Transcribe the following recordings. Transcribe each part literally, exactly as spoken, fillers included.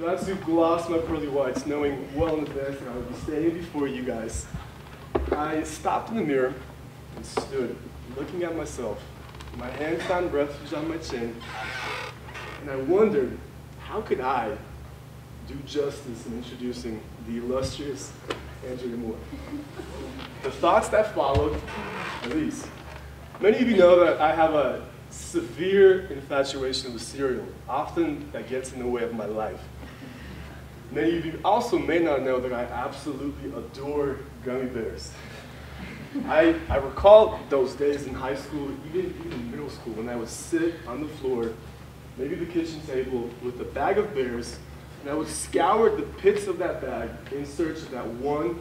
And I had to gloss my pearly whites, knowing well in advance that I would be standing before you guys. I stopped in the mirror and stood, looking at myself. My hands found refuge on my chin, and I wondered, how could I do justice in introducing the illustrious Andrea Moore? The thoughts that followed are these. Many of you know that I have a severe infatuation with cereal, often that gets in the way of my life. Many of you also may not know that I absolutely adore gummy bears. I, I recall those days in high school, even, even middle school, when I would sit on the floor, maybe the kitchen table, with a bag of bears, and I would scour the pits of that bag in search of that one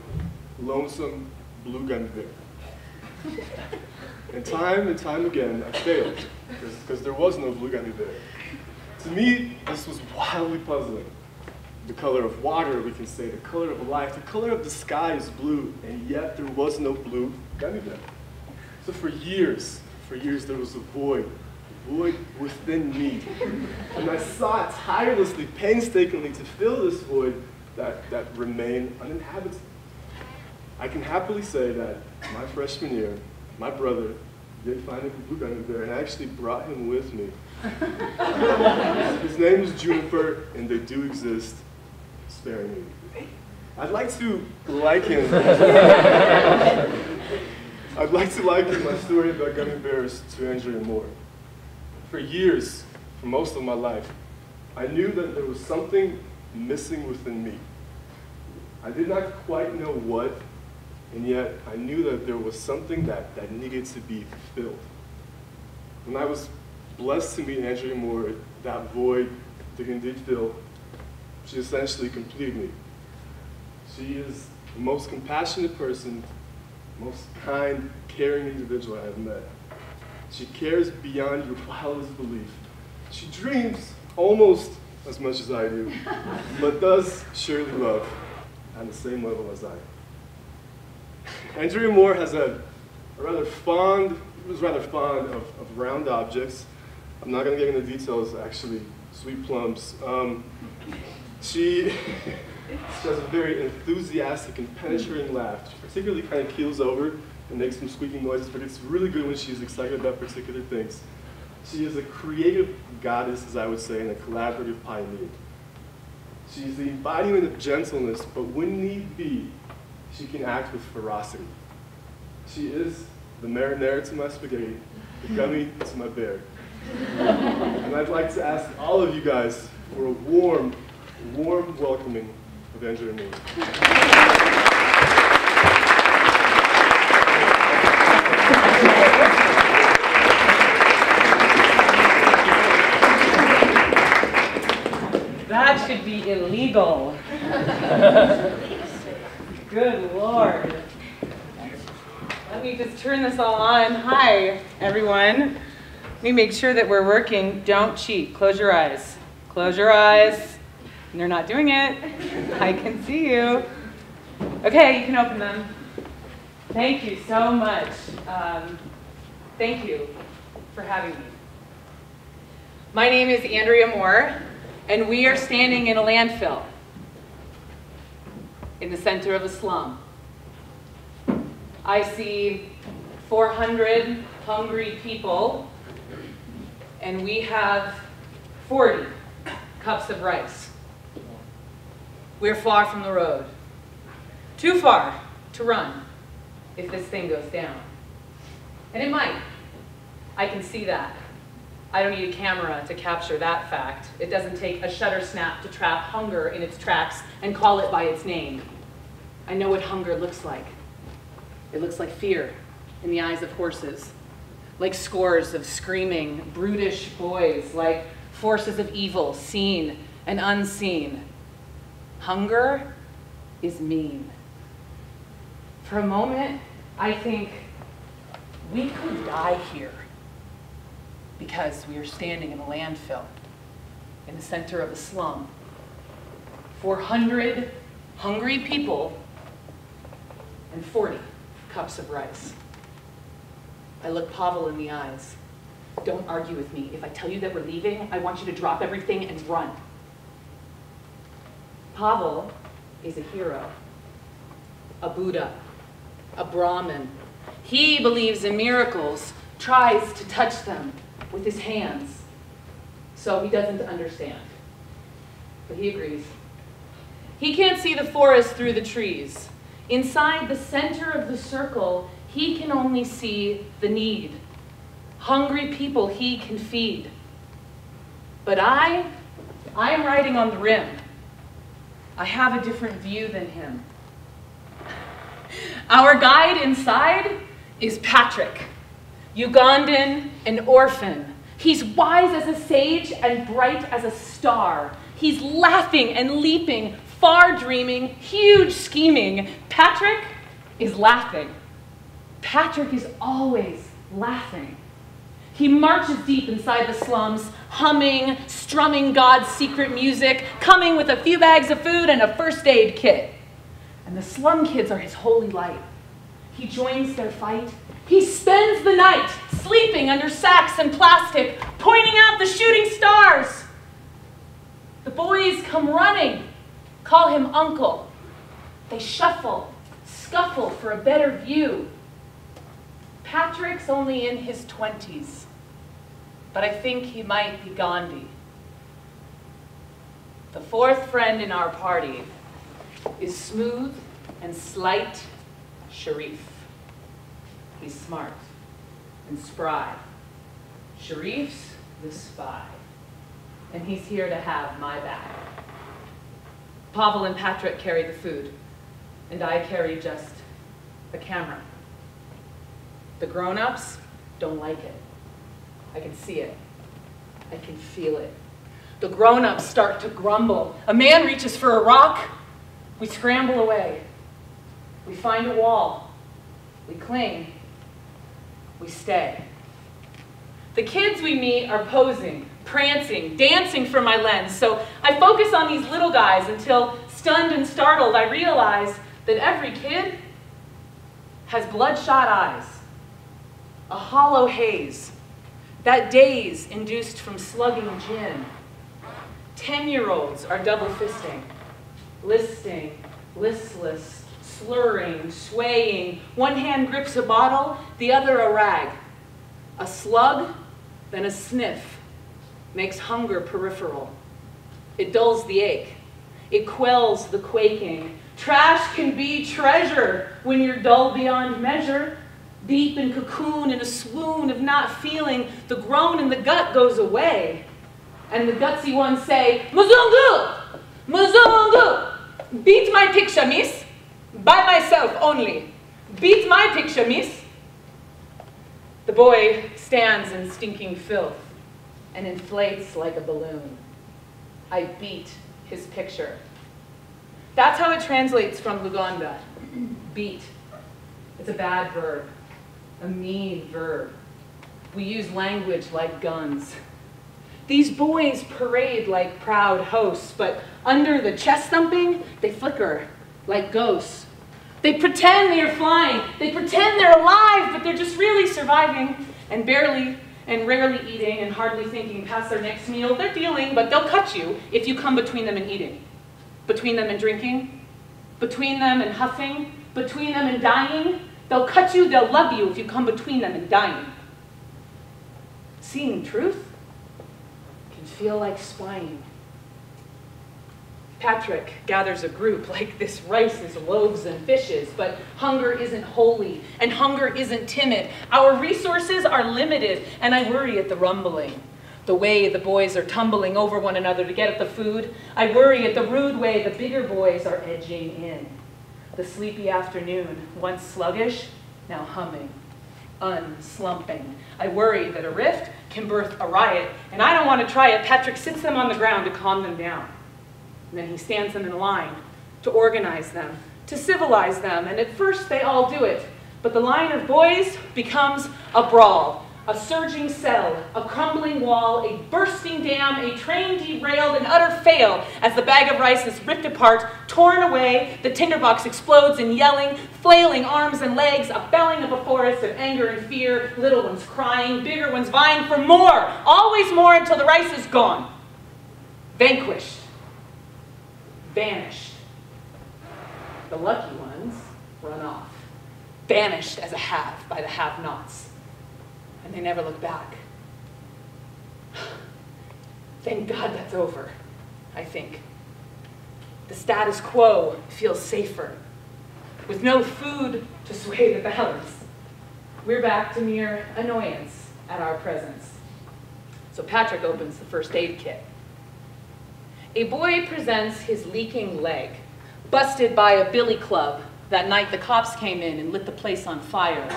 lonesome blue gummy bear. And time and time again, I failed, because there was no blue gummy bear. To me, this was wildly puzzling. The color of water, we can say, the color of life, the color of the sky is blue, and yet there was no blue gummy bear. So for years, for years, there was a void, a void within me. And I sought tirelessly, painstakingly to fill this void that, that remained uninhabited. I can happily say that my freshman year, my brother did find a blue gummy bear, and I actually brought him with me. His name is Juniper, and they do exist. Sparing me. I'd like to liken I'd like to liken my story about gummy bears to Andrea Moore. For years, for most of my life, I knew that there was something missing within me. I did not quite know what, and yet I knew that there was something that, that needed to be filled. When I was blessed to meet Andrea Moore, that void that can indeed fill. She essentially completed me. She is the most compassionate person, most kind, caring individual I have met. She cares beyond your wildest belief. She dreams almost as much as I do, but does surely love on the same level as I. Andrea Moore has a, a rather fond, was rather fond of, of round objects. I'm not going to get into details, actually, sweet plums. Um, She, she has a very enthusiastic and penetrating laugh. She particularly kind of keels over and makes some squeaking noises, but it's really good when she's excited about particular things. She is a creative goddess, as I would say, and a collaborative pioneer. She's the embodiment of gentleness, but when need be, she can act with ferocity. She is the marinara to my spaghetti, the gummy to my bear. And I'd like to ask all of you guys for a warm, warm welcoming of Andrea Moore. That should be illegal. Good Lord. Let me just turn this all on. Hi, everyone. Let me make sure that we're working. Don't cheat. Close your eyes. Close your eyes. And they're not doing it. I can see you. Okay, you can open them. Thank you so much. Um, thank you for having me. My name is Andrea Moore, and we are standing in a landfill in the center of a slum. I see four hundred hungry people, and we have forty cups of rice. We're far from the road, too far to run if this thing goes down. And it might. I can see that. I don't need a camera to capture that fact. It doesn't take a shutter snap to trap hunger in its tracks and call it by its name. I know what hunger looks like. It looks like fear in the eyes of horses, like scores of screaming, brutish boys, like forces of evil seen and unseen. Hunger is mean. For a moment, I think we could die here because we are standing in a landfill in the center of a slum. four hundred hungry people and forty cups of rice. I look Pavel in the eyes. Don't argue with me. If I tell you that we're leaving, I want you to drop everything and run. Pavel is a hero, a Buddha, a Brahmin. He believes in miracles, tries to touch them with his hands. So he doesn't understand, but he agrees. He can't see the forest through the trees. Inside the center of the circle, he can only see the need. Hungry people he can feed. But I, I am riding on the rim. I have a different view than him. Our guide inside is Patrick, Ugandan and orphan. He's wise as a sage and bright as a star. He's laughing and leaping, far dreaming, huge scheming. Patrick is laughing. Patrick is always laughing. He marches deep inside the slums, humming, strumming God's secret music, coming with a few bags of food and a first aid kit. And the slum kids are his holy light. He joins their fight. He spends the night sleeping under sacks and plastic, pointing out the shooting stars. The boys come running, call him uncle. They shuffle, scuffle for a better view. Patrick's only in his twenties, but I think he might be Gandhi. The fourth friend in our party is smooth and slight Sharif. He's smart and spry. Sharif's the spy, and he's here to have my back. Pavel and Patrick carry the food, and I carry just the camera. The grown-ups don't like it. I can see it. I can feel it. The grown-ups start to grumble. A man reaches for a rock. We scramble away. We find a wall. We cling. We stay. The kids we meet are posing, prancing, dancing for my lens. So I focus on these little guys until, stunned and startled, I realize that every kid has bloodshot eyes. A hollow haze, that daze induced from slugging gin. Ten-year-olds are double-fisting, listing, listless, slurring, swaying. One hand grips a bottle, the other a rag. A slug, then a sniff, makes hunger peripheral. It dulls the ache. It quells the quaking. Trash can be treasure when you're dull beyond measure. Deep in cocoon, in a swoon of not feeling, the groan in the gut goes away. And the gutsy ones say, Muzungu! Muzungu! Beat my picture, miss. By myself only. Beat my picture, miss. The boy stands in stinking filth and inflates like a balloon. I beat his picture. That's how it translates from Luganda. Beat. It's a bad verb. A mean verb. We use language like guns. These boys parade like proud hosts, but under the chest thumping, they flicker like ghosts. They pretend they are flying. They pretend they're alive, but they're just really surviving and barely and rarely eating and hardly thinking past their next meal. They're dealing, but they'll cut you if you come between them and eating, between them and drinking, between them and huffing, between them and dying. They'll cut you, they'll love you if you come between them and dying. Seeing truth can feel like spying. Patrick gathers a group like this rice is loaves and fishes, but hunger isn't holy, and hunger isn't timid. Our resources are limited, and I worry at the rumbling, the way the boys are tumbling over one another to get at the food. I worry at the rude way the bigger boys are edging in. The sleepy afternoon, once sluggish, now humming, unslumping. I worry that a rift can birth a riot, and I don't want to try it. Patrick sits them on the ground to calm them down. And then he stands them in line to organize them, to civilize them, and at first they all do it. But the line of boys becomes a brawl, a surging cell, a crumbling wall, a bursting dam, a train derailed, an utter fail as the bag of rice is ripped apart, torn away, the tinderbox explodes in yelling, flailing arms and legs, a felling of a forest of anger and fear, little ones crying, bigger ones vying for more, always more until the rice is gone, vanquished. vanished. The lucky ones run off, banished as a have by the have-nots, and they never look back. Thank God that's over, I think. The status quo feels safer. With no food to sway the balance, we're back to mere annoyance at our presence. So Patrick opens the first aid kit. A boy presents his leaking leg, busted by a billy club. That night the cops came in and lit the place on fire.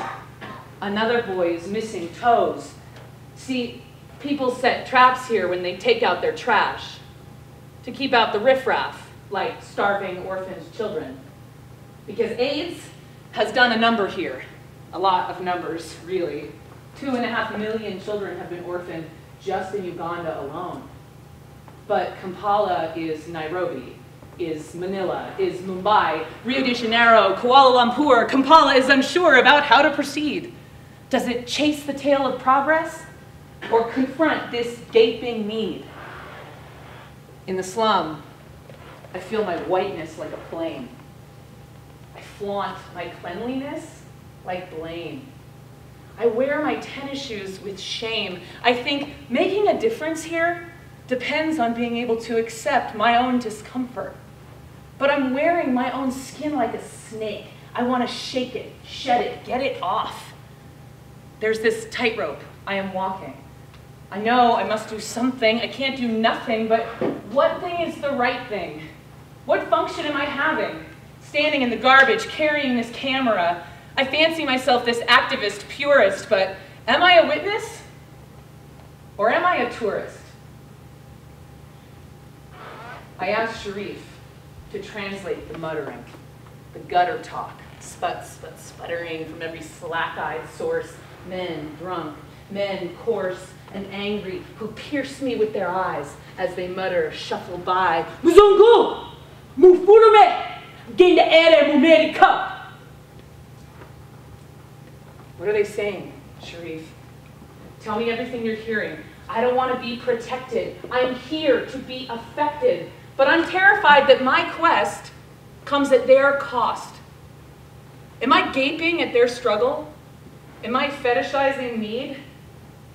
Another boy is missing toes. See, people set traps here when they take out their trash to keep out the riffraff, like starving orphans' children. Because AIDS has done a number here, a lot of numbers, really. Two and a half million children have been orphaned just in Uganda alone. But Kampala is Nairobi, is Manila, is Mumbai, Rio de Janeiro, Kuala Lumpur. Kampala is unsure about how to proceed. Does it chase the tail of progress or confront this gaping need? In the slum, I feel my whiteness like a plane. I flaunt my cleanliness like blame. I wear my tennis shoes with shame. I think making a difference here depends on being able to accept my own discomfort. But I'm wearing my own skin like a snake. I want to shake it, shed it, get it off. There's this tightrope I am walking. I know I must do something. I can't do nothing, but what thing is the right thing? What function am I having? Standing in the garbage, carrying this camera. I fancy myself this activist purist, but am I a witness? Or am I a tourist? I asked Sharif to translate the muttering, the gutter talk, sput, sput, sputtering from every slack-eyed source, men drunk, men coarse and angry, who pierce me with their eyes as they mutter, shuffle by, Muzungu! Mufurume! What are they saying, Sharif? Tell me everything you're hearing. I don't want to be protected. I'm here to be affected. But I'm terrified that my quest comes at their cost. Am I gaping at their struggle? Am I fetishizing need?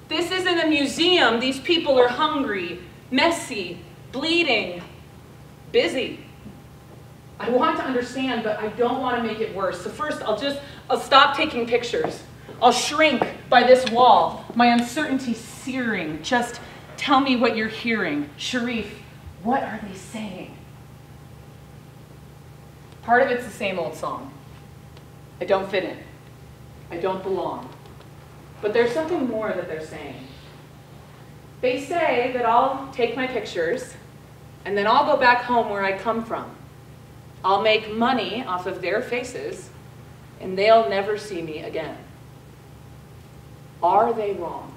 This isn't a museum. These people are hungry, messy, bleeding, busy. I want to understand, but I don't want to make it worse. So first, I'll just, I'll stop taking pictures. I'll shrink by this wall, my uncertainty searing. Just tell me what you're hearing. Sharif, what are they saying? Part of it's the same old song. I don't fit in. I don't belong. But there's something more that they're saying. They say that I'll take my pictures, and then I'll go back home where I come from. I'll make money off of their faces, and they'll never see me again. Are they wrong?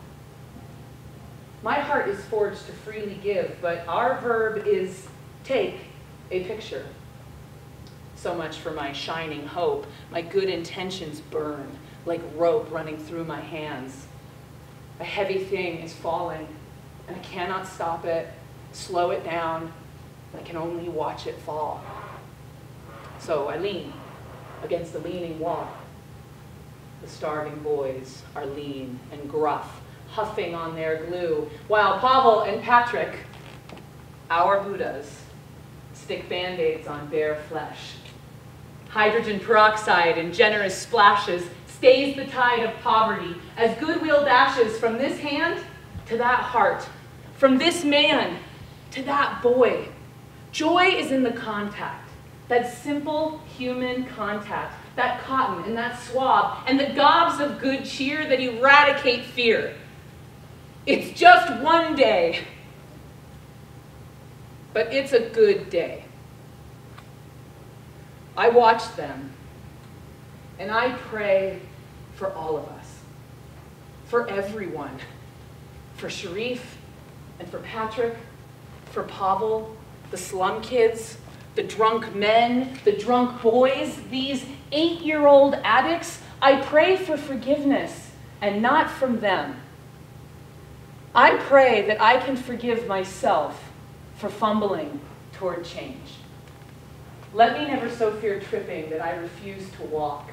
My heart is forged to freely give, but our verb is take a picture. So much for my shining hope. My good intentions burn like rope running through my hands. A heavy thing is falling, and I cannot stop it, slow it down. I can only watch it fall. So I lean against the leaning wall. The starving boys are lean and gruff, huffing on their glue, while Pavel and Patrick, our Buddhas, stick Band-Aids on bare flesh. Hydrogen peroxide in generous splashes stays the tide of poverty as goodwill dashes from this hand to that heart, from this man to that boy. Joy is in the contact. That simple human contact, that cotton and that swab, and the gobs of good cheer that eradicate fear. It's just one day, but it's a good day. I watch them, and I pray for all of us, for everyone, for Sharif, and for Patrick, for Pavel, the slum kids, the drunk men, the drunk boys, these eight-year-old addicts. I pray for forgiveness, and not from them. I pray that I can forgive myself for fumbling toward change. Let me never so fear tripping that I refuse to walk.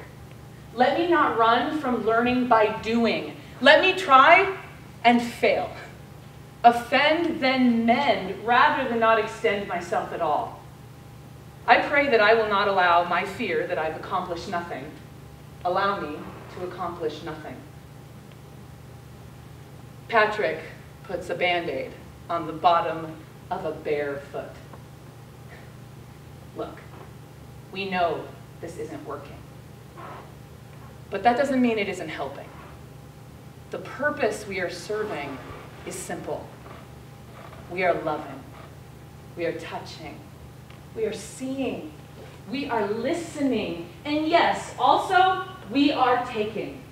Let me not run from learning by doing. Let me try and fail. Offend, then mend, rather than not extend myself at all. I pray that I will not allow my fear that I've accomplished nothing. Allow me to accomplish nothing. Patrick puts a Band-Aid on the bottom of a bare foot. Look, we know this isn't working. But that doesn't mean it isn't helping. The purpose we are serving is simple. We are loving. We are touching. We are seeing. We are listening. And yes, also, we are taking.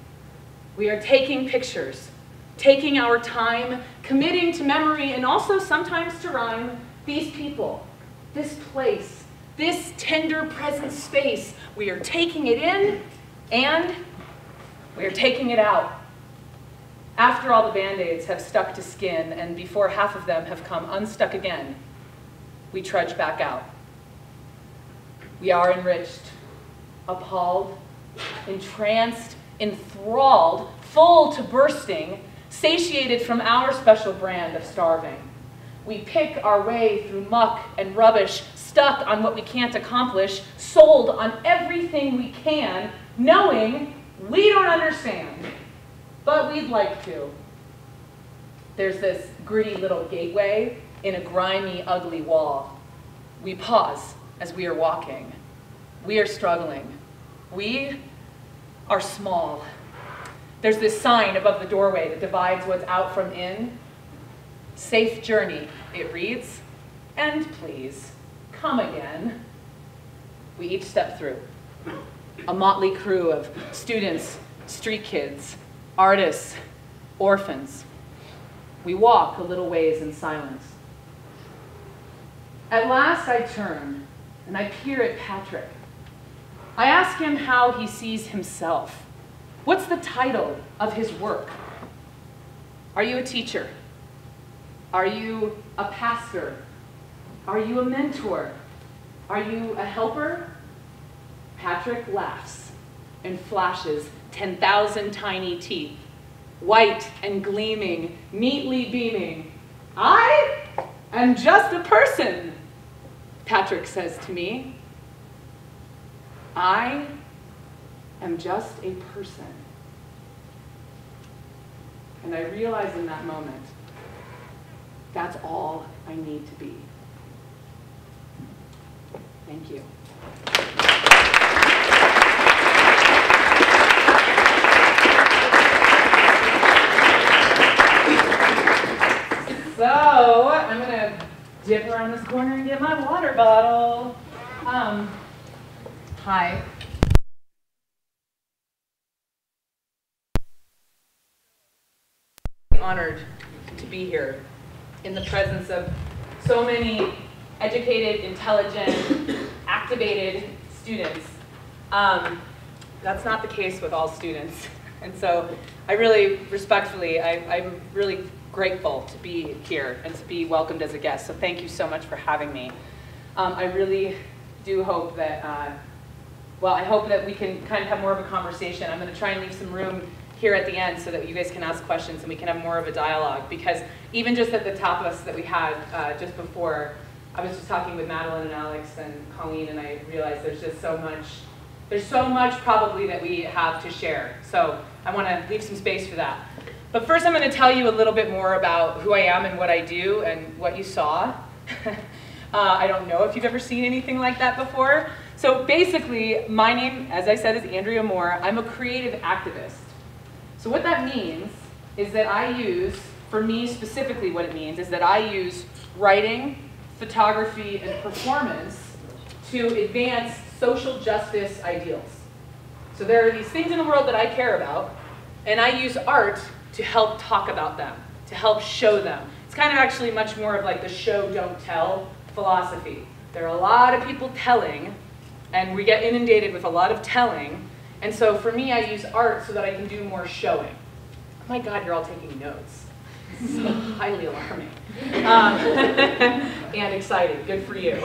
We are taking pictures, taking our time, committing to memory, and also sometimes to rhyme, these people, this place, this tender present space. We are taking it in, and we are taking it out. After all the Band-Aids have stuck to skin, and before half of them have come unstuck again, we trudge back out. We are enriched, appalled, entranced, enthralled, full to bursting, satiated from our special brand of starving. We pick our way through muck and rubbish, stuck on what we can't accomplish, sold on everything we can, knowing we don't understand, but we'd like to. There's this gritty little gateway in a grimy, ugly wall. We pause as we are walking. We are struggling. We are small. There's this sign above the doorway that divides what's out from in. Safe journey, it reads, and please, come again. We each step through. A motley crew of students, street kids, artists, orphans. We walk a little ways in silence. At last I turn and I peer at Patrick. I ask him how he sees himself. What's the title of his work? Are you a teacher? Are you a pastor? Are you a mentor? Are you a helper? Patrick laughs and flashes ten thousand tiny teeth, white and gleaming, neatly beaming. I am just a person, Patrick says to me. I am just a person. And I realize in that moment, that's all I need to be. Thank you. So, I'm going to dip around this corner and get my water bottle. Um, hi. I'm honored to be here in the presence of so many educated, intelligent, activated students. Um, that's not the case with all students. And so, I really respectfully, I, I'm really grateful to be here and to be welcomed as a guest, so thank you so much for having me. Um, I really do hope that, uh, well, I hope that we can kind of have more of a conversation. I'm going to try and leave some room here at the end so that you guys can ask questions and we can have more of a dialogue, because even just at the tapas that we had uh, just before, I was just talking with Madeline and Alex and Colleen, and I realized there's just so much, there's so much probably that we have to share, so I want to leave some space for that. But first I'm going to tell you a little bit more about who I am and what I do and what you saw. uh, I don't know if you've ever seen anything like that before. So basically, my name, as I said, is Andrea Moore. I'm a creative activist. So what that means is that I use, for me specifically what it means, is that I use writing, photography, and performance to advance social justice ideals. So there are these things in the world that I care about, and I use art to help talk about them, to help show them. It's kind of actually much more of like the show, don't tell philosophy. There are a lot of people telling, and we get inundated with a lot of telling, and so for me, I use art so that I can do more showing. Oh my God, you're all taking notes. This is highly alarming. Um, and exciting, good for you.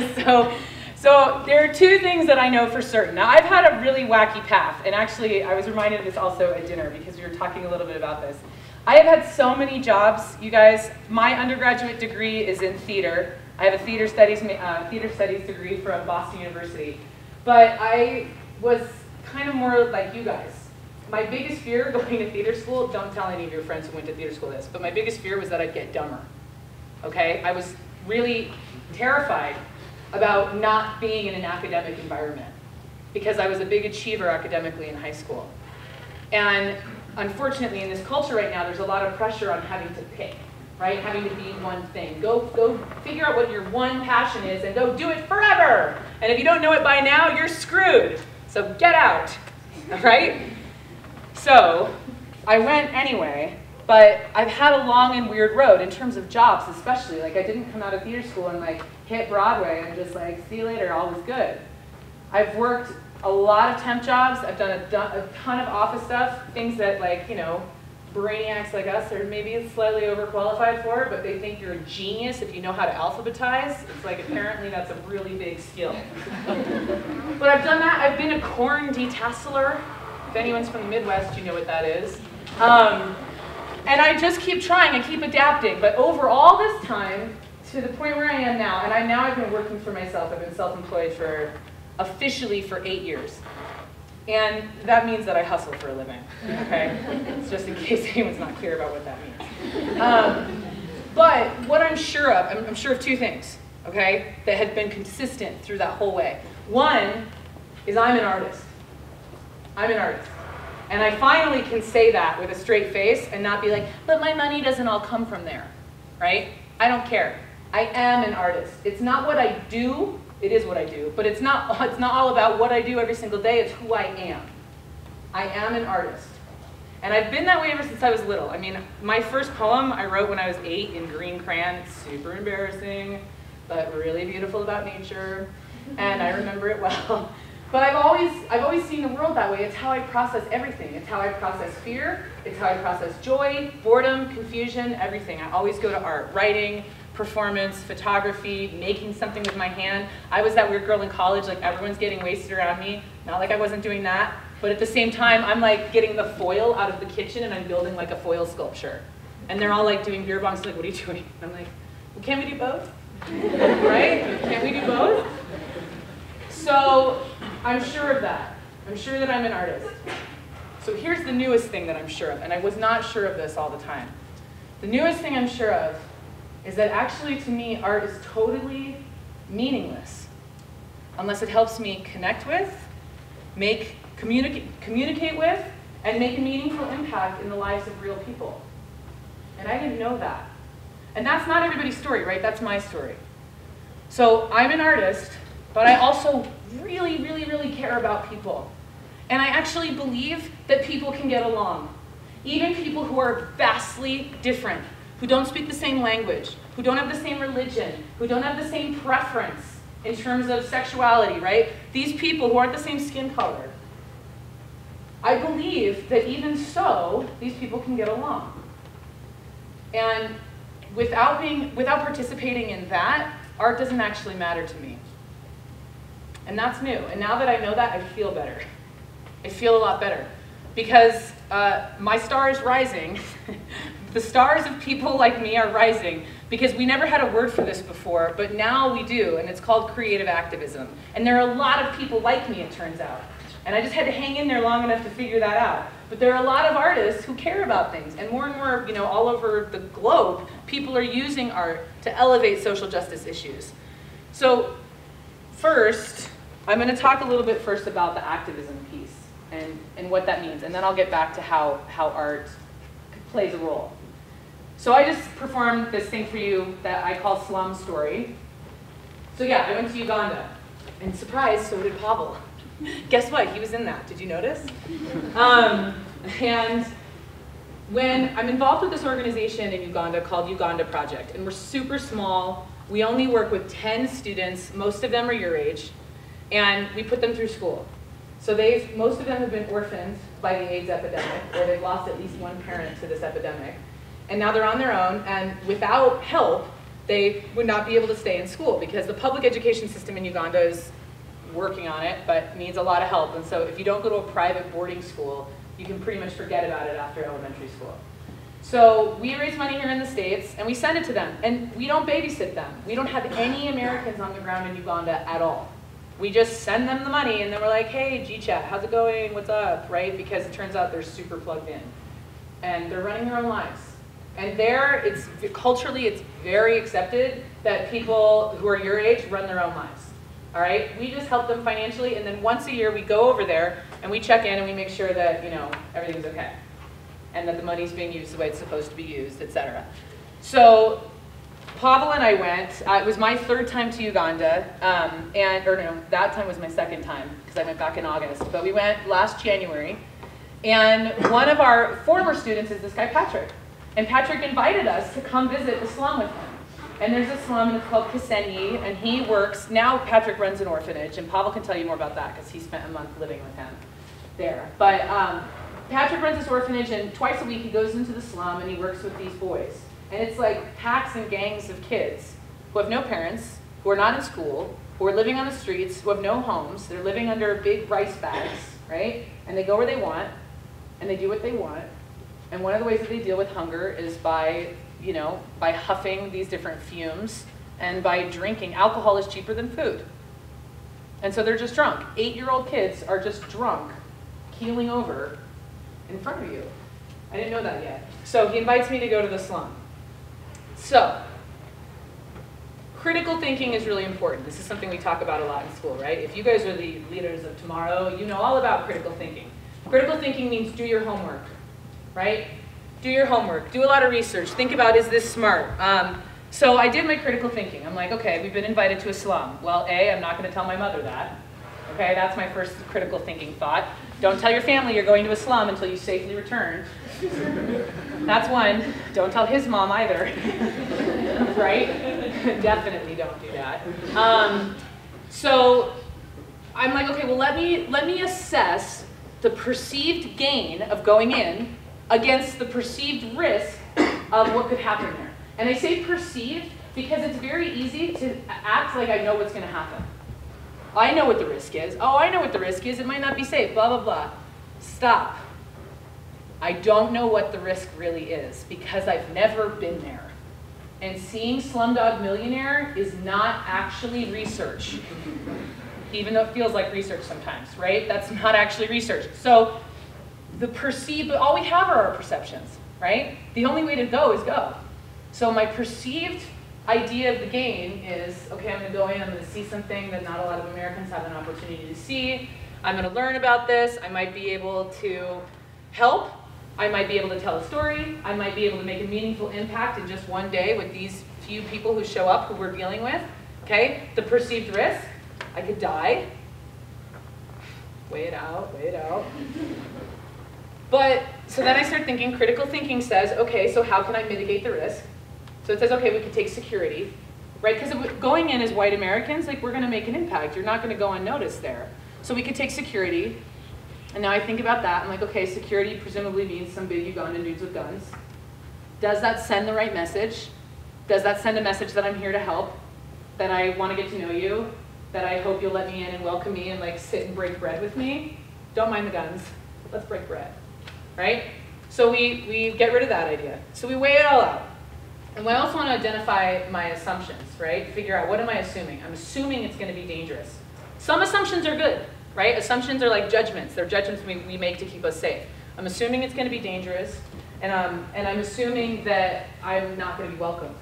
so, so there are two things that I know for certain. Now, I've had a really wacky path, and actually I was reminded of this also at dinner because we were talking a little bit about this. I have had so many jobs, you guys. My undergraduate degree is in theater. I have a theater studies, uh, theater studies degree from Boston University. But I was kind of more like you guys. My biggest fear going to theater school, don't tell any of your friends who went to theater school this, but my biggest fear was that I'd get dumber, okay? I was really terrified about not being in an academic environment because I was a big achiever academically in high school. And unfortunately, in this culture right now, there's a lot of pressure on having to pick, right? Having to be one thing. Go, go figure out what your one passion is and go do it forever. And if you don't know it by now, you're screwed. So get out, all right? So I went anyway, but I've had a long and weird road in terms of jobs, especially. Like, I didn't come out of theater school and like hit Broadway and just like, see you later, all was good. I've worked a lot of temp jobs. I've done a, a ton of office stuff, things that, like, you know, brainiacs like us are maybe slightly overqualified for, but they think you're a genius if you know how to alphabetize. It's like, apparently that's a really big skill. But I've done that. I've been a corn detasseler. If anyone's from the Midwest, you know what that is. Um, and I just keep trying. I keep adapting. But overall this time, to the point where I am now, and I now I've been working for myself. I've been self-employed for officially for eight years. And that means that I hustle for a living, okay? It's just in case anyone's not clear about what that means. Um, but what I'm sure of, I'm, I'm sure of two things, okay, that have been consistent through that whole way. One is I'm an artist. I'm an artist. And I finally can say that with a straight face and not be like, but my money doesn't all come from there, right? I don't care. I am an artist. It's not what I do. It is what I do, but it's not, it's not all about what I do every single day, it's who I am. I am an artist. And I've been that way ever since I was little. I mean, my first poem I wrote when I was eight in green crayon, super embarrassing, but really beautiful about nature, and I remember it well. But I've always, I've always seen the world that way. It's how I process everything. It's how I process fear, it's how I process joy, boredom, confusion, everything. I always go to art, writing, performance, photography, making something with my hand. I was that weird girl in college, like everyone's getting wasted around me. Not like I wasn't doing that, but at the same time, I'm like getting the foil out of the kitchen and I'm building like a foil sculpture. And they're all like doing beer bongs, like, what are you doing? And I'm like, well, can we do both? Right? Can we do both? So I'm sure of that. I'm sure that I'm an artist. So here's the newest thing that I'm sure of, and I was not sure of this all the time. The newest thing I'm sure of is that actually, to me, art is totally meaningless unless it helps me connect with, make, communicate, communicate with, and make a meaningful impact in the lives of real people. And I didn't know that. And that's not everybody's story, right? That's my story. So I'm an artist, but I also really, really, really care about people. And I actually believe that people can get along, even people who are vastly different, who don't speak the same language, who don't have the same religion, who don't have the same preference in terms of sexuality, right? These people who aren't the same skin color. I believe that even so, these people can get along. And without being, without participating in that, art doesn't actually matter to me. And that's new. And now that I know that, I feel better. I feel a lot better. Because uh, my star is rising. The stars of people like me are rising because we never had a word for this before, but now we do, and it's called creative activism. And there are a lot of people like me, it turns out. And I just had to hang in there long enough to figure that out. But there are a lot of artists who care about things, and more and more, you know, all over the globe, people are using art to elevate social justice issues. So first, I'm gonna talk a little bit first about the activism piece and, and what that means, and then I'll get back to how, how art plays a role. So I just performed this thing for you that I call Slum Story. So yeah, I went to Uganda. And surprise, so did Pavel. Guess what? He was in that. Did you notice? Um, and when I'm involved with this organization in Uganda called Uganda Project, and we're super small. We only work with ten students. Most of them are your age. And we put them through school. So they've, most of them have been orphaned by the AIDS epidemic, or they've lost at least one parent to this epidemic. And now they're on their own, and without help, they would not be able to stay in school because the public education system in Uganda is working on it, but needs a lot of help. And so if you don't go to a private boarding school, you can pretty much forget about it after elementary school. So we raise money here in the States and we send it to them. And we don't babysit them. We don't have any Americans on the ground in Uganda at all. We just send them the money and then we're like, hey, G-Chat, how's it going? What's up, right? Because it turns out they're super plugged in. And they're running their own lives. And there, it's culturally, it's very accepted that people who are your age run their own lives. All right, we just help them financially, and then once a year we go over there and we check in and we make sure that, you know, everything's okay, and that the money's being used the way it's supposed to be used, et cetera. So Pavel and I went. Uh, it was my third time to Uganda, um, and or no, that time was my second time because I went back in August. But we went last January, and one of our former students is this guy Patrick, and Patrick invited us to come visit the slum with him. And there's a slum, and it's called Kisenyi, and he works, now Patrick runs an orphanage, and Pavel can tell you more about that because he spent a month living with him there. But um, Patrick runs this orphanage, and twice a week he goes into the slum and he works with these boys. And it's like packs and gangs of kids who have no parents, who are not in school, who are living on the streets, who have no homes, they're living under big rice bags, right? And they go where they want, and they do what they want. And one of the ways that they deal with hunger is by you know, by huffing these different fumes and by drinking. Alcohol is cheaper than food. And so they're just drunk. Eight-year-old kids are just drunk, keeling over in front of you. I didn't know that yet. So he invites me to go to the slum. So, critical thinking is really important. This is something we talk about a lot in school, right? If you guys are the leaders of tomorrow, you know all about critical thinking. Critical thinking means do your homework, right? Do your homework, do a lot of research, think about is this smart. Um, so I did my critical thinking. I'm like, okay, we've been invited to a slum. Well, A, I'm not gonna tell my mother that. Okay, that's my first critical thinking thought. Don't tell your family you're going to a slum until you safely return. That's one. Don't tell his mom either, right? Definitely don't do that. Um, so I'm like, okay, well, let me, let me assess the perceived gain of going in against the perceived risk of what could happen there. And I say perceived because it's very easy to act like I know what's gonna happen. I know what the risk is. Oh, I know what the risk is. It might not be safe, blah, blah, blah. Stop. I don't know what the risk really is because I've never been there. And seeing Slumdog Millionaire is not actually research, even though it feels like research sometimes, right? That's not actually research. So, the perceived, but all we have are our perceptions, right? The only way to go is go. So my perceived idea of the gain is, okay, I'm gonna go in, I'm gonna see something that not a lot of Americans have an opportunity to see. I'm gonna learn about this. I might be able to help. I might be able to tell a story. I might be able to make a meaningful impact in just one day with these few people who show up who we're dealing with, okay? The perceived risk, I could die. Weigh it out, weigh it out. But, so then I start thinking, critical thinking says, okay, so how can I mitigate the risk? So it says, okay, we could take security, right? Because going in as white Americans, like, we're gonna make an impact. You're not gonna go unnoticed there. So we could take security, and now I think about that. I'm like, okay, security presumably means some big Ugandan dudes with guns. Does that send the right message? Does that send a message that I'm here to help, that I wanna get to know you, that I hope you'll let me in and welcome me and like sit and break bread with me? Don't mind the guns, let's break bread. Right? So we, we get rid of that idea. So we weigh it all out. And we also want to identify my assumptions, right? Figure out, what am I assuming? I'm assuming it's going to be dangerous. Some assumptions are good, right? Assumptions are like judgments. They're judgments we, we make to keep us safe. I'm assuming it's going to be dangerous, and, um, and I'm assuming that I'm not going to be welcomed,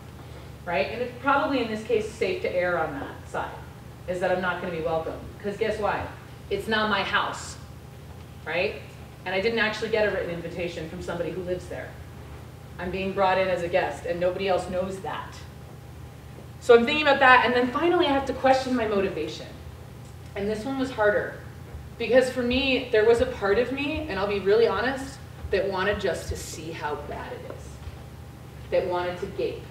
right? And it's probably, in this case, safe to err on that side, is that I'm not going to be welcomed. Because guess why? It's not my house, right? And I didn't actually get a written invitation from somebody who lives there. I'm being brought in as a guest, and nobody else knows that. So I'm thinking about that, and then finally I have to question my motivation. And this one was harder, because for me, there was a part of me, and I'll be really honest, that wanted just to see how bad it is. That wanted to gape.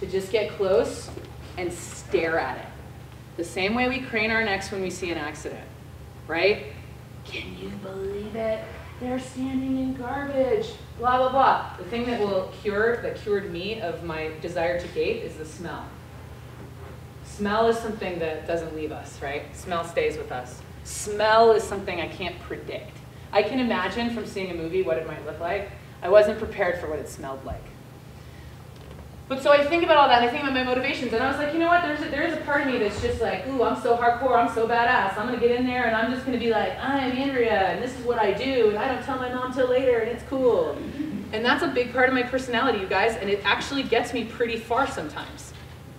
To just get close and stare at it. The same way we crane our necks when we see an accident, right? Can you believe it? they're standing in garbage, blah, blah, blah. The thing that will cure, that cured me of my desire to gape is the smell. Smell is something that doesn't leave us, right? Smell stays with us. Smell is something I can't predict. I can imagine from seeing a movie what it might look like. I wasn't prepared for what it smelled like. But so I think about all that, and I think about my motivations, and I was like, you know what, there's a, there is a part of me that's just like, ooh, I'm so hardcore, I'm so badass, I'm gonna get in there and I'm just gonna be like, I'm Andrea, and this is what I do, and I don't tell my mom till later, and it's cool. And that's a big part of my personality, you guys, and it actually gets me pretty far sometimes.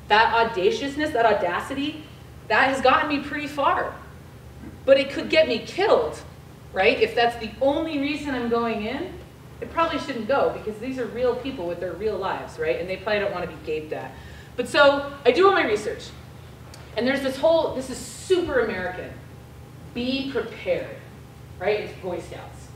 That audaciousness, that audacity, that has gotten me pretty far. But it could get me killed, right? If that's the only reason I'm going in, it probably shouldn't go, because these are real people with their real lives, right? And they probably don't want to be gaped at. But so I do all my research. And there's this whole, this is super American. Be prepared, right? It's Boy Scouts.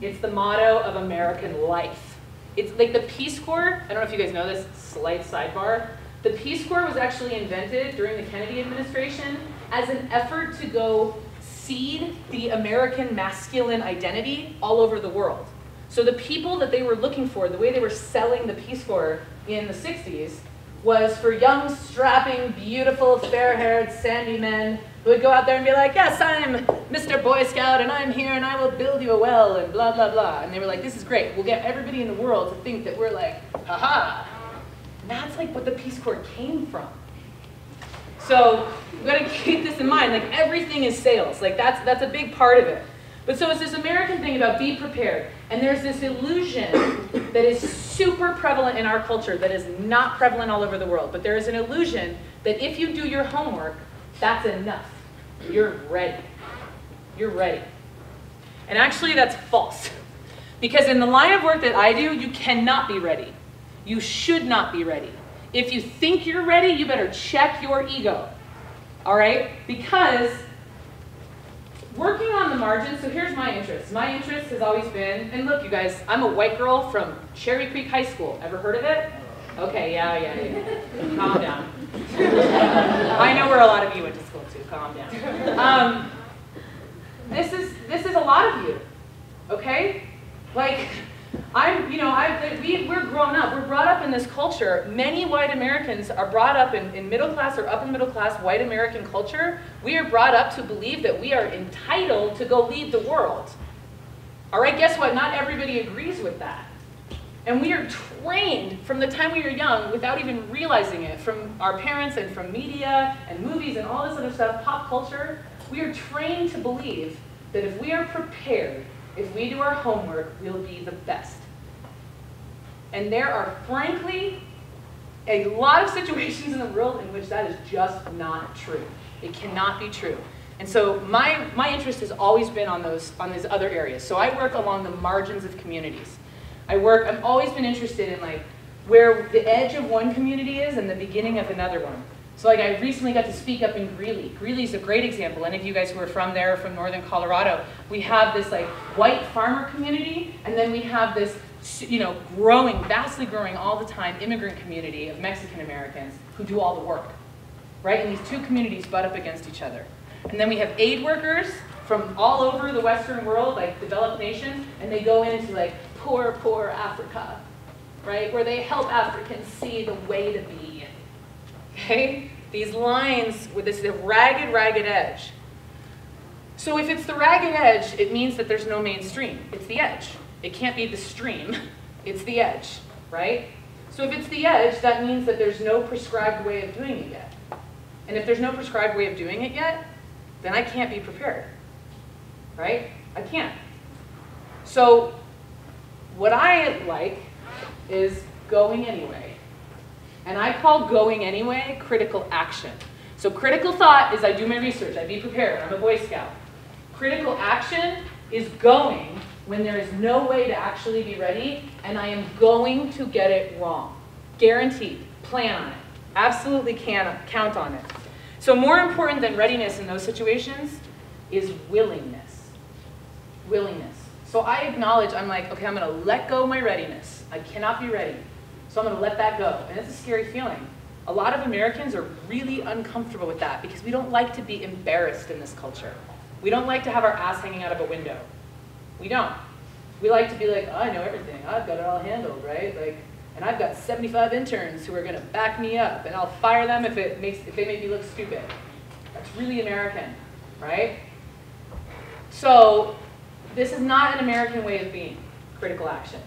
It's the motto of American life. It's like the Peace Corps, I don't know if you guys know this, slight sidebar. The Peace Corps was actually invented during the Kennedy administration as an effort to go seed the American masculine identity all over the world. So the people that they were looking for, the way they were selling the Peace Corps in the sixties, was for young, strapping, beautiful, fair-haired, sandy men who would go out there and be like, yes, I'm Mister Boy Scout, and I'm here, and I will build you a well, and blah, blah, blah. And they were like, this is great. We'll get everybody in the world to think that we're like, aha. And that's like what the Peace Corps came from. So we've got to keep this in mind. Like, everything is sales. Like, that's, that's a big part of it. But so it's this American thing about be prepared. And there's this illusion that is super prevalent in our culture that is not prevalent all over the world. But there is an illusion that if you do your homework, that's enough. You're ready. You're ready. And actually, that's false. Because in the line of work that I do, you cannot be ready. You should not be ready. If you think you're ready, you better check your ego. All right? Because working on the margins, so here's my interest. My interest has always been, and look, you guys, I'm a white girl from Cherry Creek High School. Ever heard of it? Okay, yeah, yeah, yeah. Calm down. I know where a lot of you went to school too. Calm down. Um, this is this is a lot of you, okay? Like, I'm, you know, I we we're grown up. We're brought up in this culture. Many white Americans are brought up in, in middle class or upper middle class white American culture. We are brought up to believe that we are entitled to go lead the world. All right, guess what? Not everybody agrees with that. And we are trained from the time we were young, without even realizing it, from our parents and from media and movies and all this other stuff, pop culture. We are trained to believe that if we are prepared, if we do our homework, we'll be the best. And there are, frankly, a lot of situations in the world in which that is just not true. It cannot be true. And so my, my interest has always been on those, on these other areas. So I work along the margins of communities. I work, I've always been interested in like where the edge of one community is and the beginning of another one. So like I recently got to speak up in Greeley. Greeley is a great example. Any of you guys who are from there, from northern Colorado, we have this like white farmer community, and then we have this, you know, growing, vastly growing all the time immigrant community of Mexican Americans who do all the work, right? And these two communities butt up against each other. And then we have aid workers from all over the Western world, like developed nations, and they go into like poor, poor Africa, right? Where they help Africans see the way to be. Okay? These lines with this ragged, ragged edge. So if it's the ragged edge, it means that there's no mainstream. It's the edge. It can't be the stream. It's the edge, right? So if it's the edge, that means that there's no prescribed way of doing it yet. And if there's no prescribed way of doing it yet, then I can't be prepared, right? I can't. So what I like is going anyway. And I call going anyway critical action. So critical thought is I do my research, I be prepared, I'm a Boy Scout. Critical action is going when there is no way to actually be ready, and I am going to get it wrong. Guaranteed. Plan on it. Absolutely can count on it. So more important than readiness in those situations is willingness. Willingness. So I acknowledge, I'm like, okay, I'm going to let go of my readiness. I cannot be ready. So I'm going to let that go. And it's a scary feeling. A lot of Americans are really uncomfortable with that because we don't like to be embarrassed in this culture. We don't like to have our ass hanging out of a window. We don't. we like to be like, oh, I know everything, I've got it all handled, right? Like, and I've got seventy-five interns who are gonna back me up, and I'll fire them if it makes, if they make me look stupid. That's really American, right? So this is not an American way of being, critical action.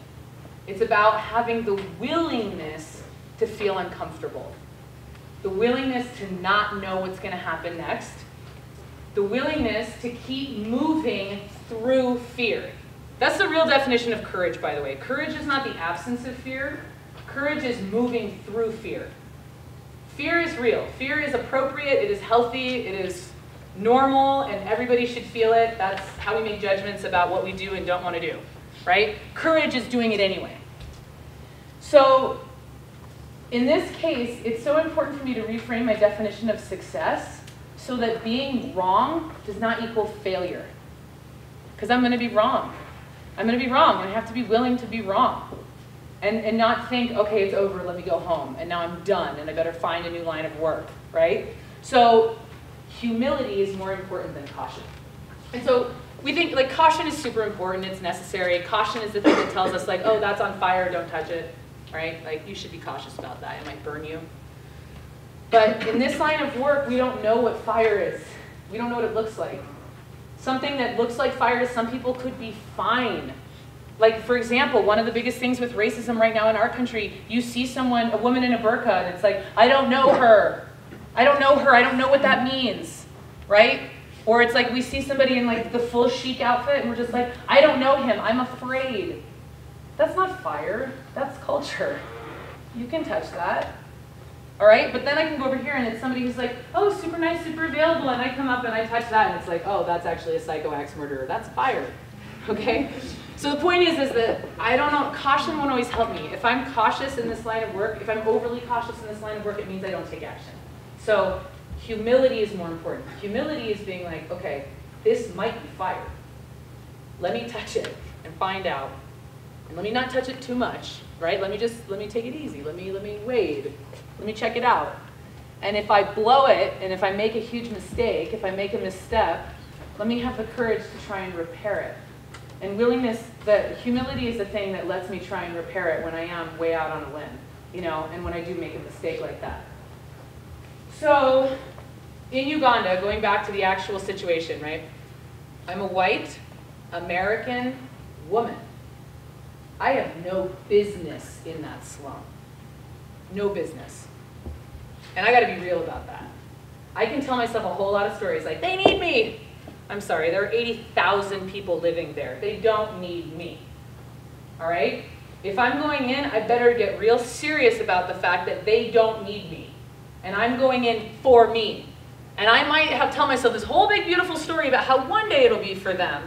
It's about having the willingness to feel uncomfortable, the willingness to not know what's gonna happen next, the willingness to keep moving through fear. That's the real definition of courage, by the way. Courage is not the absence of fear. Courage is moving through fear. Fear is real. Fear is appropriate, it is healthy, it is normal, and everybody should feel it. That's how we make judgments about what we do and don't want to do, right? Courage is doing it anyway. So in this case, it's so important for me to reframe my definition of success so that being wrong does not equal failure. Because I'm going to be wrong. I'm going to be wrong, and I have to be willing to be wrong. And, and not think, okay, it's over, let me go home, and now I'm done, and I better find a new line of work, right? So humility is more important than caution. And so we think, like, caution is super important, it's necessary. Caution is the thing that tells us, like, oh, that's on fire, don't touch it, right? Like, you should be cautious about that, it might burn you. But in this line of work, we don't know what fire is. We don't know what it looks like. Something that looks like fire to some people could be fine. Like, for example, one of the biggest things with racism right now in our country, you see someone, a woman in a burqa, and it's like, I don't know her. I don't know her. I don't know what that means, right? Or it's like we see somebody in, like, the full chic outfit, and we're just like, I don't know him. I'm afraid. That's not fire. That's culture. You can touch that. All right, but then I can go over here and it's somebody who's like, oh, super nice, super available, and I come up and I touch that and it's like, oh, that's actually a psycho axe murderer. That's fire, okay? So the point is, is that I don't know, caution won't always help me. If I'm cautious in this line of work, if I'm overly cautious in this line of work, it means I don't take action. So humility is more important. Humility is being like, okay, this might be fire. Let me touch it and find out. And let me not touch it too much, right? Let me just, let me take it easy. Let me, let me wade. Let me check it out. And if I blow it, and if I make a huge mistake, if I make a misstep, let me have the courage to try and repair it. And willingness, the humility is the thing that lets me try and repair it when I am way out on a limb, you know, and when I do make a mistake like that. So in Uganda, going back to the actual situation, right? I'm a white American woman. I have no business in that slum. No business. And I gotta be real about that. I can tell myself a whole lot of stories like, they need me. I'm sorry, there are eighty thousand people living there. They don't need me, all right? If I'm going in, I better get real serious about the fact that they don't need me. And I'm going in for me. And I might have tell myself this whole big beautiful story about how one day it'll be for them.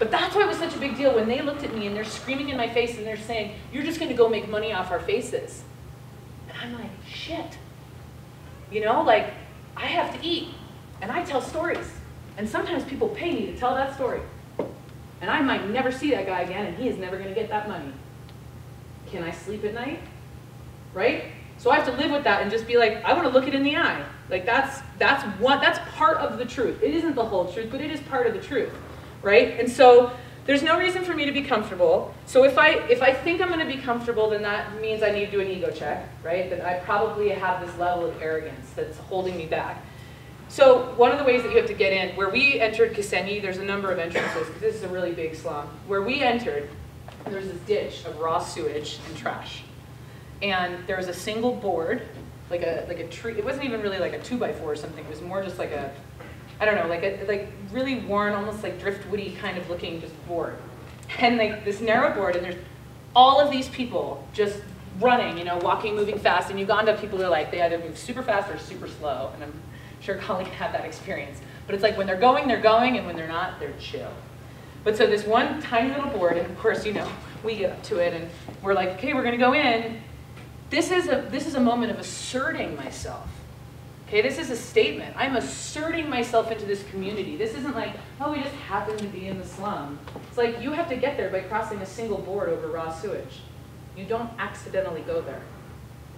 But that's why it was such a big deal when they looked at me and they're screaming in my face and they're saying, you're just gonna go make money off our faces. I'm like, shit, you know, like, I have to eat, and I tell stories, and sometimes people pay me to tell that story, and I might never see that guy again, and he is never going to get that money. Can I sleep at night, right? So I have to live with that and just be like, I want to look it in the eye. Like, that's, that's, one, that's part of the truth. It isn't the whole truth, but it is part of the truth, right? And so there's no reason for me to be comfortable. So if I, if I think I'm going to be comfortable, then that means I need to do an ego check, right? That I probably have this level of arrogance that's holding me back. So one of the ways that you have to get in, where we entered Kisenyi, there's a number of entrances, because this is a really big slum. Where we entered, there's this ditch of raw sewage and trash. And there was a single board, like a, like a tree. It wasn't even really like a two by four or something. It was more just like a, I don't know, like a like really worn, almost like driftwoody kind of looking just board. And like this narrow board, and there's all of these people just running, you know, walking, moving fast. In Uganda, people are like, they either move super fast or super slow, and I'm sure Colleen had that experience. But it's like when they're going, they're going, and when they're not, they're chill. But so this one tiny little board, and of course, you know, we get up to it, and we're like, okay, we're gonna go in. This is a, this is a moment of asserting myself. Okay, this is a statement. I'm asserting myself into this community. This isn't like, oh, we just happen to be in the slum. It's like, you have to get there by crossing a single board over raw sewage. You don't accidentally go there,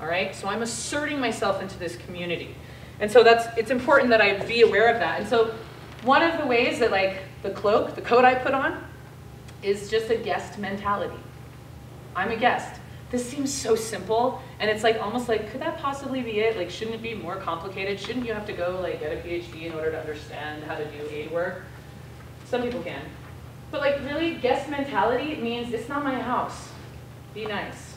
all right? So I'm asserting myself into this community. And so that's, it's important that I be aware of that. And so one of the ways that, like, the cloak, the coat I put on, is just a guest mentality. I'm a guest. This seems so simple, and it's like almost like, could that possibly be it? Like, shouldn't it be more complicated? Shouldn't you have to go like get a PhD in order to understand how to do aid work? Some people can. But like really, guest mentality means it's not my house. Be nice.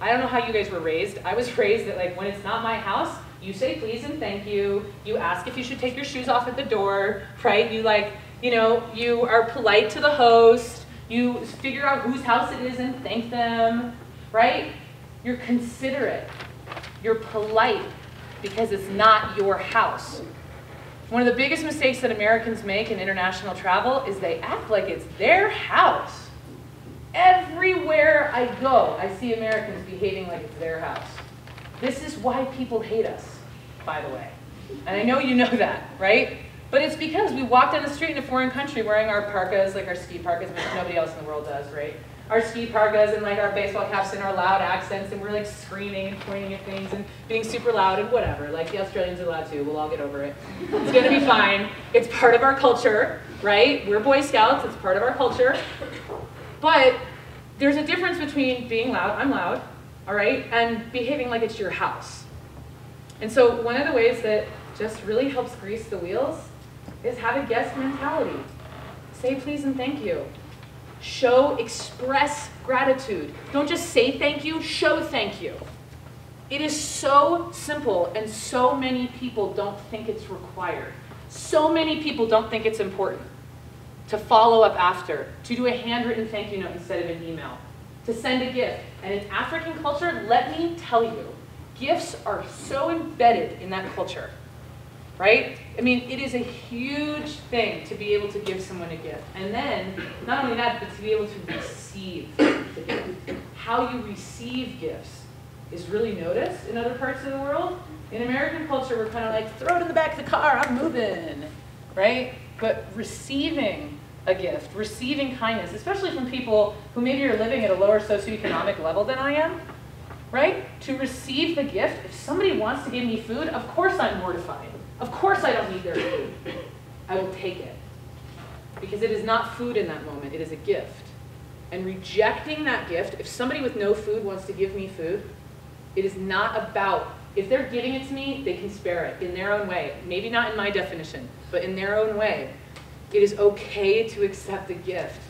I don't know how you guys were raised. I was raised that like when it's not my house, you say please and thank you. You ask if you should take your shoes off at the door, right? You like, you know, you are polite to the host. You figure out whose house it is and thank them, right? You're considerate. You're polite because it's not your house. One of the biggest mistakes that Americans make in international travel is they act like it's their house. Everywhere I go, I see Americans behaving like it's their house. This is why people hate us, by the way. And I know you know that, right? But it's because we walk down the street in a foreign country wearing our parkas, like our ski parkas, which nobody else in the world does, right? Our ski parkas and like our baseball caps and our loud accents, and we're like screaming and pointing at things and being super loud and whatever. Like the Australians are loud too, we'll all get over it. It's gonna be fine. It's part of our culture, right? We're Boy Scouts, it's part of our culture. But there's a difference between being loud, I'm loud, all right, and behaving like it's your house. And so one of the ways that just really helps grease the wheels is have a guest mentality. Say please and thank you. Show, express gratitude. Don't just say thank you, show thank you. It is so simple, and so many people don't think it's required. So many people don't think it's important to follow up after, to do a handwritten thank you note instead of an email, to send a gift. And in African culture, let me tell you, gifts are so embedded in that culture. Right? I mean, it is a huge thing to be able to give someone a gift. And then, not only that, but to be able to receive the gift. How you receive gifts is really noticed in other parts of the world. In American culture, we're kind of like, throw it in the back of the car, I'm moving. Right? But receiving a gift, receiving kindness, especially from people who maybe are living at a lower socioeconomic level than I am, right? To receive the gift, if somebody wants to give me food, of course I'm mortified. Of course I don't need their food. I will take it. Because it is not food in that moment, it is a gift. And rejecting that gift, if somebody with no food wants to give me food, it is not about, if they're giving it to me, they can spare it in their own way. Maybe not in my definition, but in their own way. It is okay to accept a gift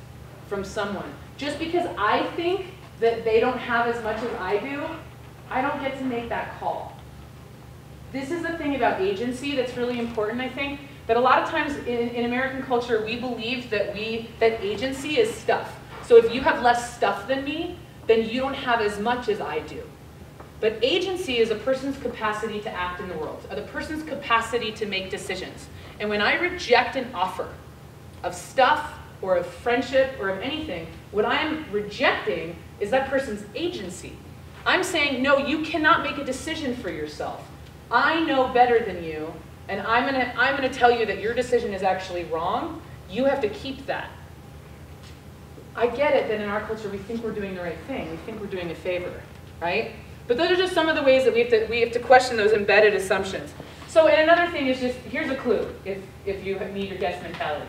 from someone. Just because I think that they don't have as much as I do, I don't get to make that call. This is the thing about agency that's really important, I think, that a lot of times in, in American culture, we believe that, we, that agency is stuff. So if you have less stuff than me, then you don't have as much as I do. But agency is a person's capacity to act in the world, or the person's capacity to make decisions. And when I reject an offer of stuff or of friendship or of anything, what I'm rejecting is that person's agency. I'm saying, no, you cannot make a decision for yourself. I know better than you, and I'm gonna, I'm gonna tell you that your decision is actually wrong. You have to keep that. I get it that in our culture we think we're doing the right thing. We think we're doing a favor, right? But those are just some of the ways that we have to, we have to question those embedded assumptions. So, and another thing is just, here's a clue if, if you need your guest mentality.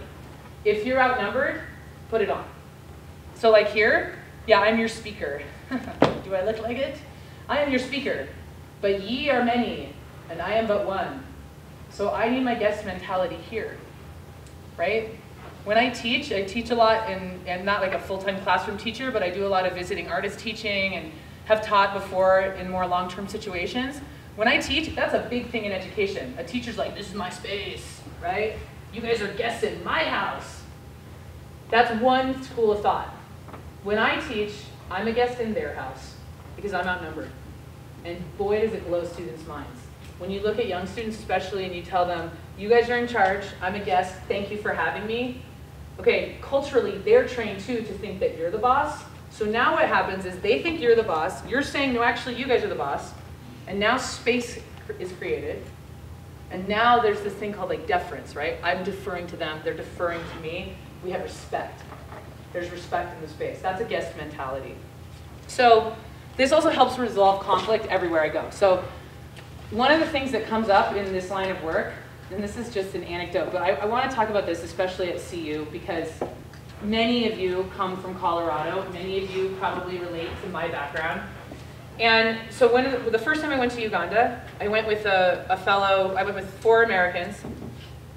If you're outnumbered, put it on. So like here, yeah, I'm your speaker. Do I look like it? I am your speaker, but ye are many, and I am but one. So I need my guest mentality here, right? When I teach, I teach a lot, and I'm not like a full-time classroom teacher, but I do a lot of visiting artist teaching and have taught before in more long-term situations. When I teach, that's a big thing in education. A teacher's like, this is my space, right? You guys are guests in my house. That's one school of thought. When I teach, I'm a guest in their house because I'm outnumbered. And boy, does it blow students' minds. When you look at young students especially and you tell them, you guys are in charge, I'm a guest, thank you for having me. Okay, culturally, they're trained too to think that you're the boss. So now what happens is they think you're the boss, you're saying, no, actually, you guys are the boss. And now space is created. And now there's this thing called like deference, right? I'm deferring to them, they're deferring to me. We have respect. There's respect in the space. That's a guest mentality. So this also helps resolve conflict everywhere I go. So one of the things that comes up in this line of work, and this is just an anecdote, but I, I want to talk about this, especially at C U, because many of you come from Colorado. Many of you probably relate to my background. And so when, the first time I went to Uganda, I went with a, a fellow, I went with four Americans,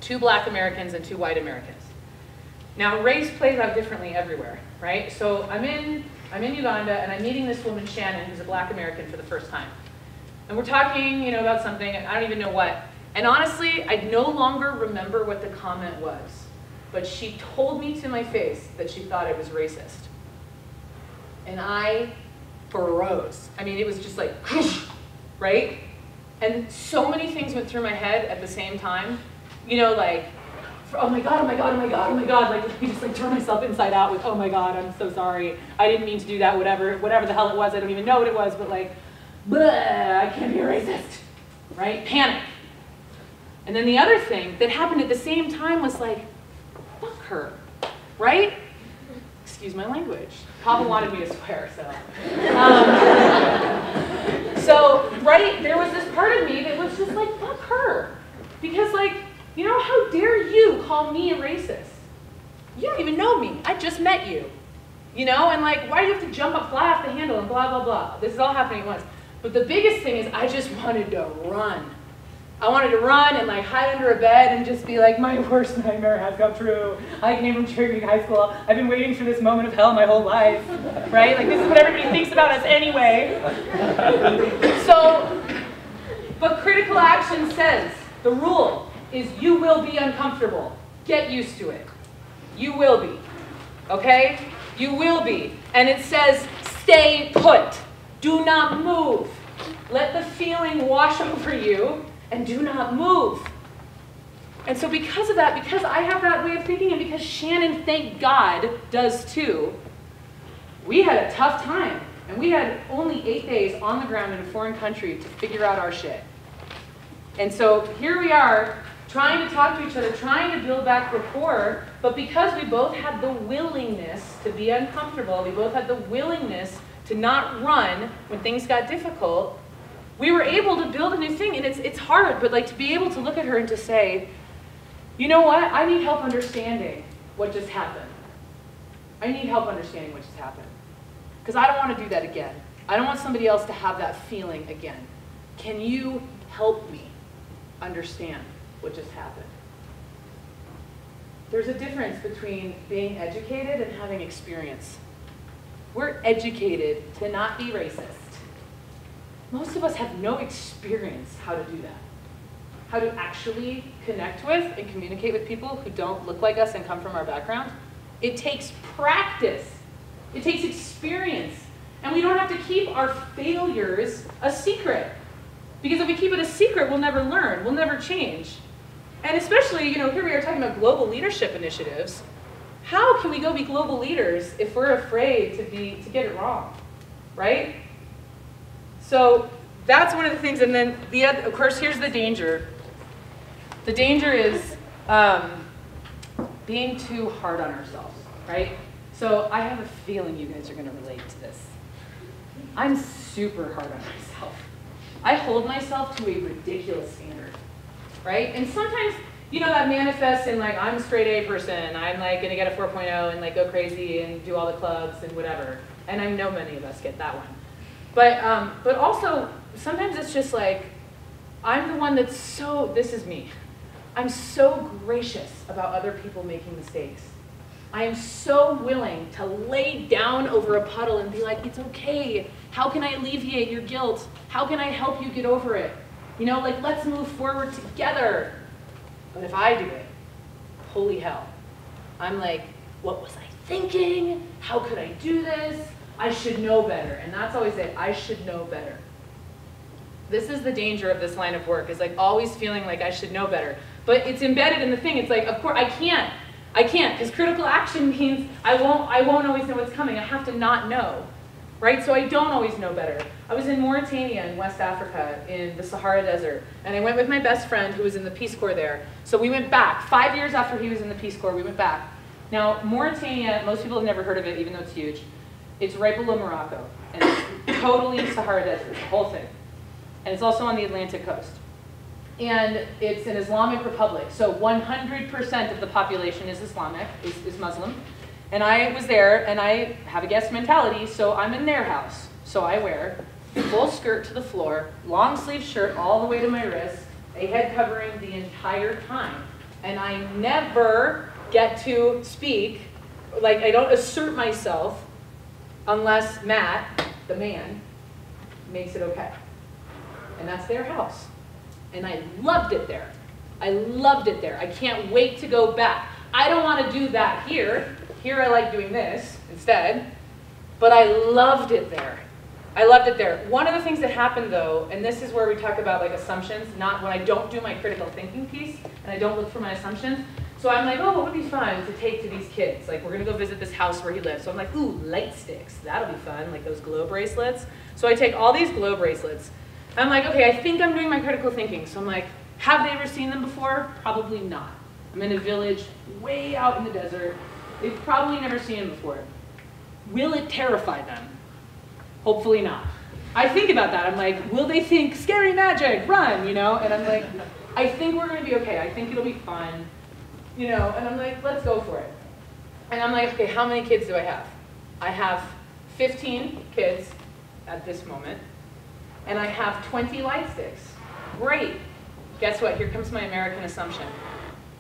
two black Americans and two white Americans. Now race plays out differently everywhere, right? So I'm in, I'm in Uganda and I'm meeting this woman, Shannon, who's a black American for the first time. And we're talking, you know, about something, I don't even know what. And honestly, I no longer remember what the comment was, but she told me to my face that she thought it was racist. And I froze. I mean, it was just like, right? And so many things went through my head at the same time. You know, like, oh my God, oh my God, oh my God, oh my God. Like, let me just like turn myself inside out with, oh my God, I'm so sorry. I didn't mean to do that, whatever, whatever the hell it was. I don't even know what it was, but like, bleh, I can't be a racist, right? Panic. And then the other thing that happened at the same time was like, fuck her, right? Excuse my language. Pavel wanted me to swear, so. Um, so, right, there was this part of me that was just like, fuck her. Because like, you know, how dare you call me a racist? You don't even know me, I just met you. You know, and like, why do you have to jump up, fly off the handle and blah, blah, blah. This is all happening at once. But the biggest thing is I just wanted to run. I wanted to run and like hide under a bed and just be like, my worst nightmare has come true. I came from Cherry Creek High School. I've been waiting for this moment of hell my whole life, right? Like this is what everybody thinks about us anyway. So, but critical action says, the rule is you will be uncomfortable. Get used to it. You will be, okay? You will be. And it says, stay put. Do not move. Let the feeling wash over you. And do not move. And so because of that, because I have that way of thinking, and because Shannon, thank God, does too, we had a tough time. And we had only eight days on the ground in a foreign country to figure out our shit. And so here we are, trying to talk to each other, trying to build back rapport, but because we both had the willingness to be uncomfortable, we both had the willingness to not run when things got difficult, we were able to build a new thing, and it's, it's hard, but like to be able to look at her and to say, you know what, I need help understanding what just happened. I need help understanding what just happened. Because I don't want to do that again. I don't want somebody else to have that feeling again. Can you help me understand what just happened? There's a difference between being educated and having experience. We're educated to not be racist. Most of us have no experience how to do that. How to actually connect with and communicate with people who don't look like us and come from our background. It takes practice. It takes experience. And we don't have to keep our failures a secret. Because if we keep it a secret, we'll never learn, we'll never change. And especially, you know, here we are talking about global leadership initiatives. How can we go be global leaders if we're afraid to be, to get it wrong, right? So that's one of the things, and then the other, of course, here's the danger. The danger is um, being too hard on ourselves, right? So I have a feeling you guys are gonna relate to this. I'm super hard on myself. I hold myself to a ridiculous standard, right? And sometimes, you know, that manifests in like, I'm a straight A person, I'm like gonna get a four point oh and like go crazy and do all the clubs and whatever. And I know many of us get that one. But, um, but also, sometimes it's just like, I'm the one that's so, this is me. I'm so gracious about other people making mistakes. I am so willing to lay down over a puddle and be like, it's okay. How can I alleviate your guilt? How can I help you get over it? You know, like, let's move forward together. But if I do it, holy hell. I'm like, what was I thinking? How could I do this? I should know better, and that's always it, I should know better. This is the danger of this line of work, is like always feeling like I should know better. But it's embedded in the thing, it's like, of course, I can't, I can't, because critical action means I won't, I won't always know what's coming, I have to not know, right? So I don't always know better. I was in Mauritania in West Africa, in the Sahara Desert, and I went with my best friend who was in the Peace Corps there. So we went back, five years after he was in the Peace Corps, we went back. Now, Mauritania, most people have never heard of it, even though it's huge. It's right below Morocco, and it's totally Sahara Desert, the whole thing. And it's also on the Atlantic coast. And it's an Islamic republic, so one hundred percent of the population is Islamic, is, is Muslim. And I was there, and I have a guest mentality, so I'm in their house. So I wear full skirt to the floor, long sleeve shirt all the way to my wrist, a head covering the entire time. And I never get to speak, like I don't assert myself unless Matt, the man, makes it okay. And that's their house. And I loved it there. I loved it there. I can't wait to go back. I don't want to do that here. Here I like doing this instead. But I loved it there. I loved it there. One of the things that happened though, and this is where we talk about like assumptions, not when I don't do my critical thinking piece and I don't look for my assumptions. So I'm like, oh, what would be fun to take to these kids? Like, we're gonna go visit this house where he lives. So I'm like, ooh, light sticks, that'll be fun, like those glow bracelets. So I take all these glow bracelets. I'm like, okay, I think I'm doing my critical thinking. So I'm like, have they ever seen them before? Probably not. I'm in a village way out in the desert. They've probably never seen them before. Will it terrify them? Hopefully not. I think about that. I'm like, will they think scary magic, run, you know? And I'm like, I think we're gonna be okay. I think it'll be fun. You know, and I'm like, let's go for it. And I'm like, okay, how many kids do I have? I have fifteen kids at this moment, and I have twenty light sticks. Great. Guess what? Here comes my American assumption.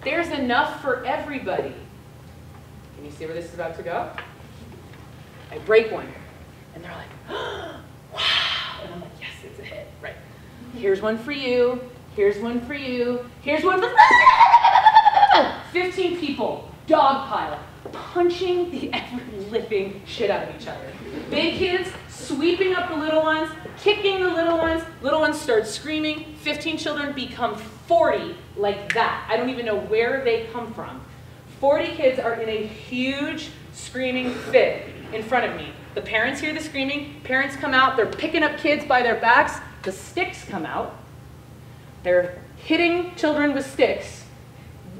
There's enough for everybody. Can you see where this is about to go? I break one, and they're like, oh, wow. And I'm like, yes, it's a hit, right? Here's one for you. Here's one for you. Here's one for... fifteen people, dogpile, punching the ever-living shit out of each other. Big kids sweeping up the little ones, kicking the little ones, little ones start screaming, fifteen children become forty like that. I don't even know where they come from. forty kids are in a huge screaming fit in front of me. The parents hear the screaming, parents come out, they're picking up kids by their backs, the sticks come out, they're hitting children with sticks,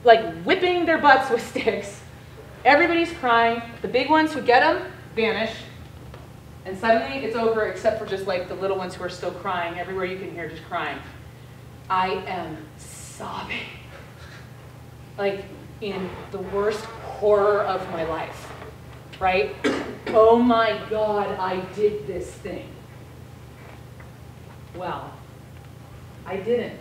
like whipping their butts with sticks. Everybody's crying. The big ones who get them vanish. And suddenly it's over except for just like the little ones who are still crying. Everywhere you can hear just crying. I am sobbing. Like in the worst horror of my life, right? Oh my God, I did this thing. Well, I didn't.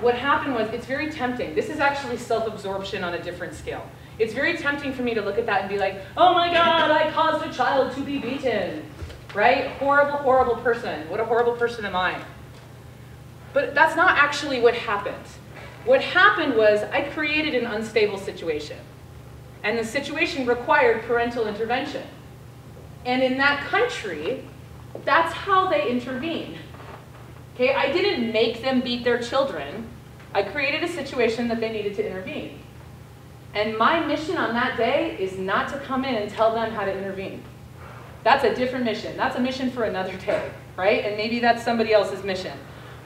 What happened was, it's very tempting. This is actually self-absorption on a different scale. It's very tempting for me to look at that and be like, oh my God, I caused a child to be beaten, right? Horrible, horrible person. What a horrible person am I? But that's not actually what happened. What happened was I created an unstable situation. And the situation required parental intervention. And in that country, that's how they intervene. Okay, I didn't make them beat their children. I created a situation that they needed to intervene. And my mission on that day is not to come in and tell them how to intervene. That's a different mission. That's a mission for another day, right? And maybe that's somebody else's mission.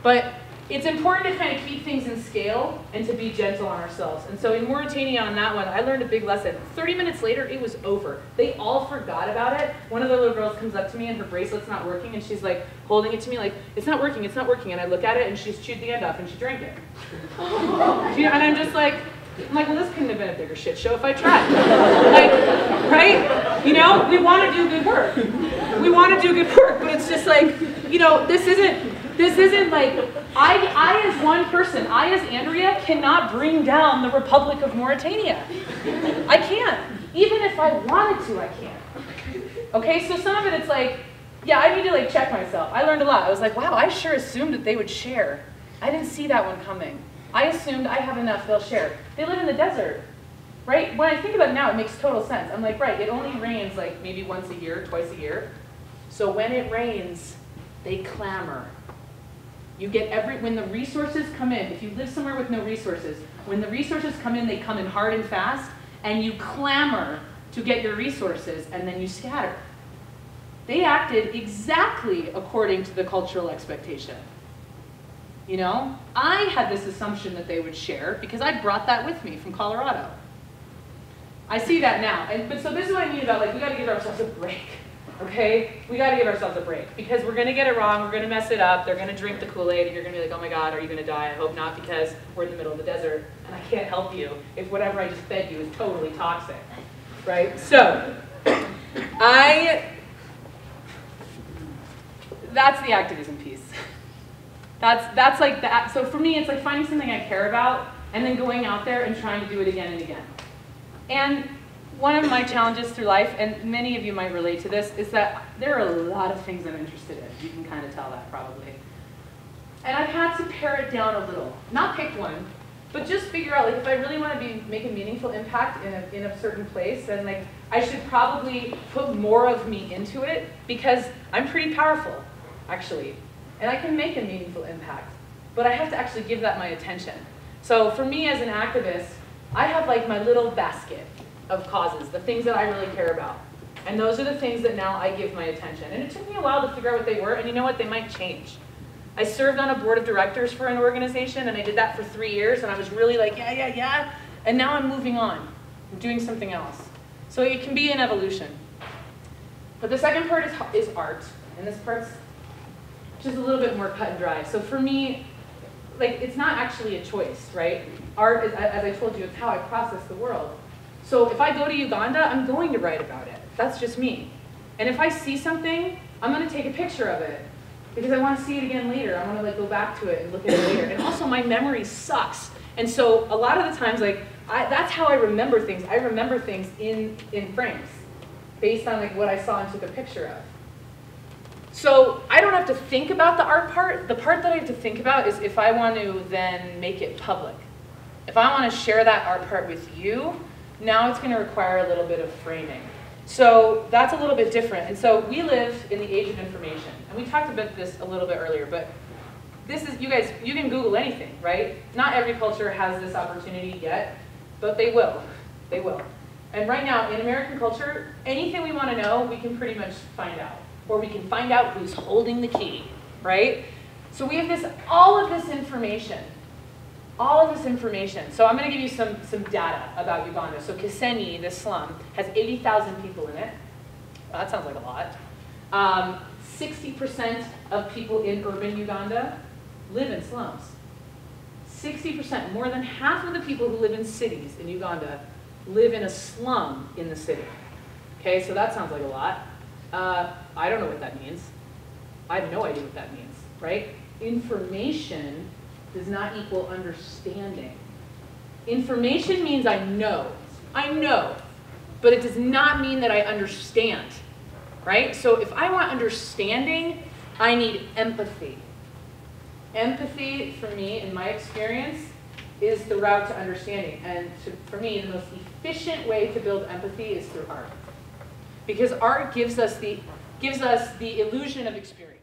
But it's important to kind of keep things in scale and to be gentle on ourselves. And so in Mauritania on that one, I learned a big lesson. thirty minutes later, it was over. They all forgot about it. One of the little girls comes up to me and her bracelet's not working and she's like holding it to me like, it's not working, it's not working. And I look at it and she's chewed the end off and she drank it. And I'm just like, I'm like, well, this couldn't have been a bigger shit show if I tried. Like, right? You know, we want to do good work. We want to do good work, but it's just like, you know, this isn't, This isn't like, I, I as one person, I as Andrea cannot bring down the Republic of Mauritania. I can't. Even if I wanted to, I can't. Okay, so some of it it's like, yeah, I need to like check myself. I learned a lot. I was like, wow, I sure assumed that they would share. I didn't see that one coming. I assumed I have enough, they'll share. They live in the desert, right? When I think about it now, it makes total sense. I'm like, right, it only rains like maybe once a year, twice a year. So when it rains, they clamor. You get every, when the resources come in, if you live somewhere with no resources, when the resources come in, they come in hard and fast, and you clamor to get your resources, and then you scatter. They acted exactly according to the cultural expectation. You know, I had this assumption that they would share because I brought that with me from Colorado. I see that now, and, but so this is what I mean about like, we gotta give ourselves a break. Okay, we gotta give ourselves a break because we're gonna get it wrong, we're gonna mess it up, they're gonna drink the Kool-Aid and you're gonna be like, oh my God, are you gonna die? I hope not because we're in the middle of the desert and I can't help you if whatever I just fed you is totally toxic. right? So, I, that's the activism piece. That's, that's like, the, so for me, it's like finding something I care about and then going out there and trying to do it again and again. And one of my challenges through life, and many of you might relate to this, is that there are a lot of things I'm interested in. You can kind of tell that probably. And I've had to pare it down a little. Not pick one, but just figure out, like, if I really want to be make a meaningful impact in a, in a certain place, then like, I should probably put more of me into it because I'm pretty powerful, actually. And I can make a meaningful impact. But I have to actually give that my attention. So for me as an activist, I have like my little basket of causes, the things that I really care about. And those are the things that now I give my attention. And it took me a while to figure out what they were, and you know what, they might change. I served on a board of directors for an organization, and I did that for three years, and I was really like, yeah, yeah, yeah. And now I'm moving on. I'm doing something else. So it can be an evolution. But the second part is, is art, and this part's just a little bit more cut and dry. So for me, like, it's not actually a choice, right? Art, is, as I told you, it's how I process the world. So if I go to Uganda, I'm going to write about it. That's just me. And if I see something, I'm going to take a picture of it. Because I want to see it again later. I want to like go back to it and look at it later. And also my memory sucks. And so a lot of the times, like I, that's how I remember things. I remember things in, in frames based on like what I saw and took a picture of. So I don't have to think about the art part. The part that I have to think about is if I want to then make it public. If I want to share that art part with you, now it's going to require a little bit of framing. So that's a little bit different. And so we live in the age of information. And we talked about this a little bit earlier, but this is, you guys, you can Google anything, right? Not every culture has this opportunity yet, but they will. They will. And right now, in American culture, anything we want to know, we can pretty much find out. Or we can find out who's holding the key, right? So we have this, all of this information. All of this information. So I'm going to give you some, some data about Uganda. So Kisenyi, this slum, has eighty thousand people in it. Well, that sounds like a lot. Um, sixty percent of people in urban Uganda live in slums. sixty percent, more than half of the people who live in cities in Uganda live in a slum in the city. Okay, so that sounds like a lot. Uh, I don't know what that means. I have no idea what that means, right? Information does not equal understanding. Information means I know. I know. But it does not mean that I understand, right? So if I want understanding, I need empathy. Empathy, for me, in my experience, is the route to understanding. And to, for me, the most efficient way to build empathy is through art. Because art gives us the, gives us the illusion of experience.